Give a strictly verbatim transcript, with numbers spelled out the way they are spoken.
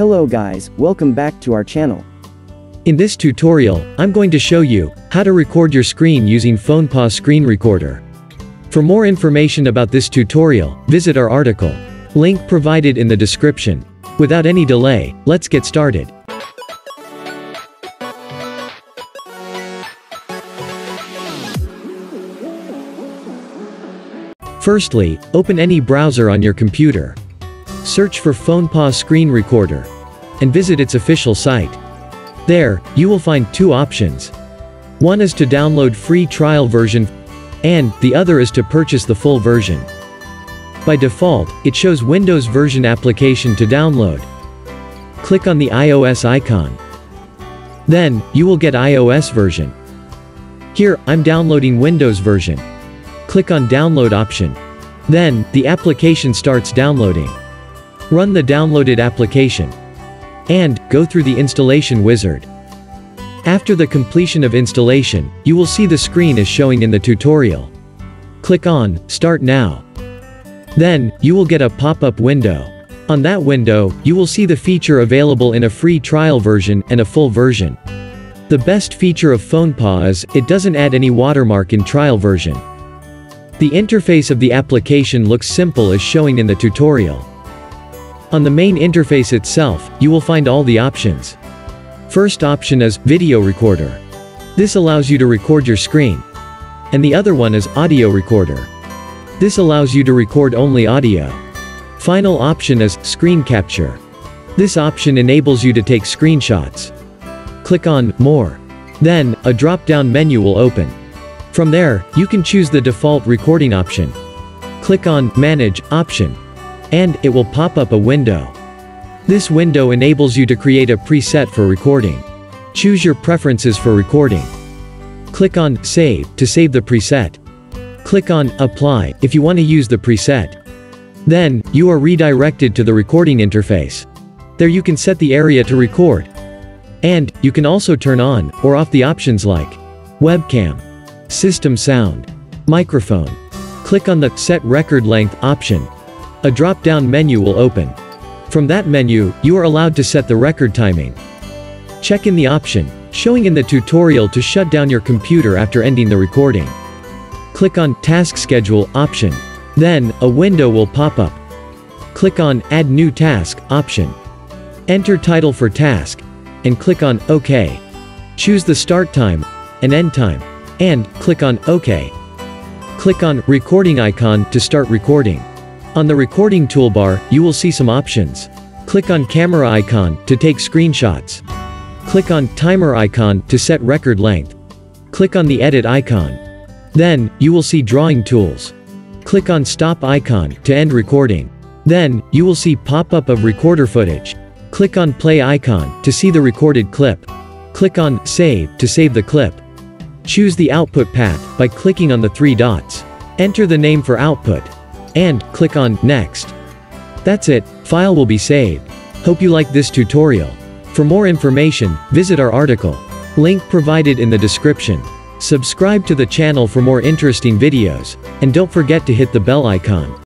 Hello guys, welcome back to our channel. In this tutorial, I'm going to show you how to record your screen using FonePaw screen recorder. For more information about this tutorial, visit our article. Link provided in the description. Without any delay, let's get started. Firstly, open any browser on your computer. Search for FonePaw Screen Recorder and visit its official site. There, you will find two options. One is to download free trial version and the other is to purchase the full version. By default, it shows Windows version application to download. Click on the iOS icon. Then, you will get iOS version. Here, I'm downloading Windows version. Click on download option. Then, the application starts downloading. Run the downloaded application. And, go through the installation wizard. After the completion of installation, you will see the screen as showing in the tutorial. Click on Start Now. Then, you will get a pop-up window. On that window, you will see the feature available in a free trial version and a full version. The best feature of FonePaw is, it doesn't add any watermark in trial version. The interface of the application looks simple as shown in the tutorial. On the main interface itself, you will find all the options. First option is video recorder. This allows you to record your screen. And the other one is audio recorder. This allows you to record only audio. Final option is screen capture. This option enables you to take screenshots. Click on More. Then, a drop-down menu will open. From there, you can choose the default recording option. Click on Manage option. And, it will pop up a window. This window enables you to create a preset for recording. Choose your preferences for recording. Click on Save to save the preset. Click on Apply if you want to use the preset. Then, you are redirected to the recording interface. There you can set the area to record. And, you can also turn on or off the options like Webcam. System sound. Microphone. Click on the Set Record Length option. A drop-down menu will open. From that menu, you are allowed to set the record timing. Check in the option, showing in the tutorial to shut down your computer after ending the recording. Click on Task Schedule option. Then, a window will pop up. Click on Add New Task option. Enter title for task, and click on OK. Choose the start time, and end time. And, click on OK. Click on Recording icon to start recording. On the recording toolbar, you will see some options. Click on Camera icon to take screenshots. Click on Timer icon to set record length. Click on the Edit icon. Then, you will see drawing tools. Click on Stop icon to end recording. Then, you will see pop-up of recorder footage. Click on Play icon to see the recorded clip. Click on Save to save the clip. Choose the output path by clicking on the three dots. Enter the name for output. And, click on Next. That's it, file will be saved. Hope you like this tutorial. For more information, visit our article. Link provided in the description. Subscribe to the channel for more interesting videos. And don't forget to hit the bell icon.